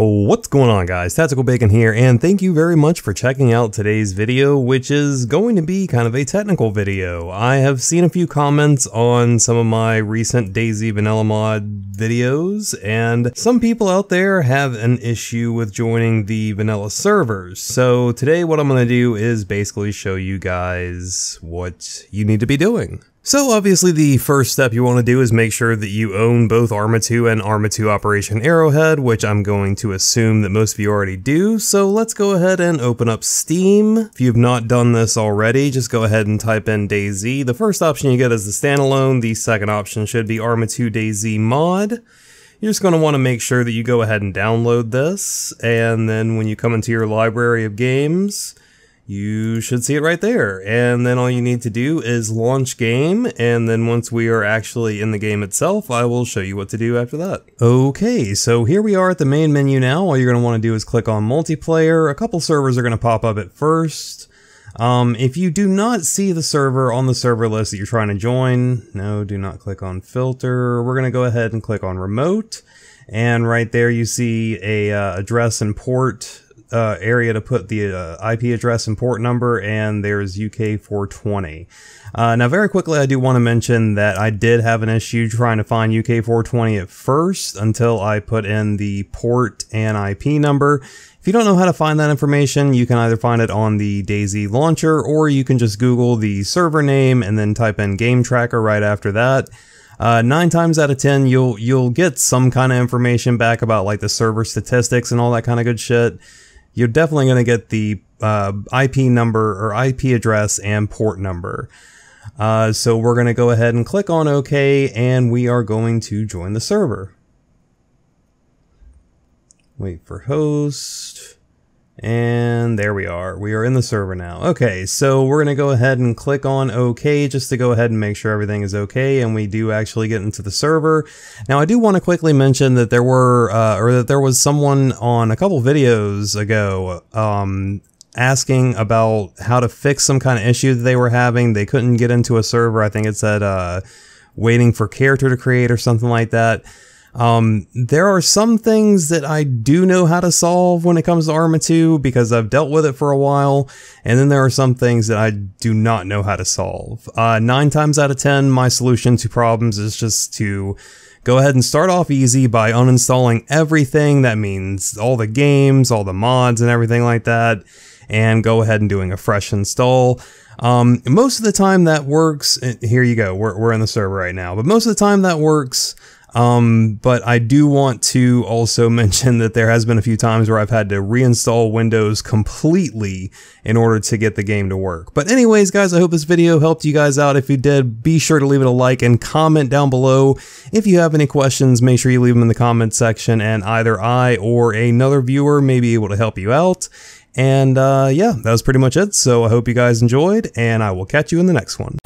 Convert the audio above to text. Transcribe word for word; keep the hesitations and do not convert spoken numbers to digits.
What's going on, guys? Tactical Bacon here, and thank you very much for checking out today's video, which is going to be kind of a technical video. I have seen a few comments on some of my recent DayZ vanilla mod videos, and some people out there have an issue with joining the vanilla servers. So today what I'm going to do is basically show you guys what you need to be doing. So obviously the first step you want to do is make sure that you own both Arma two and Arma two Operation Arrowhead, which I'm going to assume that most of you already do. So let's go ahead and open up Steam. If you've not done this already, just go ahead and type in DayZ. The first option you get is the standalone. The second option should be Arma two DayZ mod. You're just going to want to make sure that you go ahead and download this. And then when you come into your library of games, you should see it right there. And then all you need to do is launch game. And then once we are actually in the game itself, I will show you what to do after that. Okay, so here we are at the main menu now. All you're gonna wanna do is click on multiplayer. A couple servers are gonna pop up at first. Um, if you do not see the server on the server list that you're trying to join, no, do not click on filter. We're gonna go ahead and click on remote. And right there you see a uh, address and port Uh, area to put the uh, I P address and port number, and there's U K four twenty. Uh, now very quickly, I do want to mention that I did have an issue trying to find U K four twenty at first until I put in the port and I P number. If you don't know how to find that information, you can either find it on the DayZ launcher, or you can just Google the server name and then type in game tracker right after that. Uh, nine times out of ten, you'll you'll get some kind of information back about like the server statistics and all that kind of good shit. You're definitely going to get the uh, I P number or I P address and port number. Uh, so we're going to go ahead and click on OK, and we are going to join the server. Wait for host. And there we are. We are in the server now. Okay, so we're going to go ahead and click on OK just to go ahead and make sure everything is okay, and we do actually get into the server. Now I do want to quickly mention that there were uh, or that there was someone on a couple videos ago um, asking about how to fix some kind of issue that they were having. They couldn't get into a server. I think it said uh, waiting for character to create or something like that. Um, there are some things that I do know how to solve when it comes to Arma two because I've dealt with it for a while, and then there are some things that I do not know how to solve. Uh, nine times out of ten, my solution to problems is just to go ahead and start off easy by uninstalling everything. That means all the games, all the mods, and everything like that, and go ahead and doing a fresh install. Um, most of the time that works. Here you go, we're, we're in the server right now, but most of the time that works. Um, but I do want to also mention that there has been a few times where I've had to reinstall Windows completely in order to get the game to work. But anyways, guys, I hope this video helped you guys out. If you did, be sure to leave it a like and comment down below. If you have any questions, make sure you leave them in the comment section, and either I or another viewer may be able to help you out. And, uh, yeah, that was pretty much it. So I hope you guys enjoyed, and I will catch you in the next one.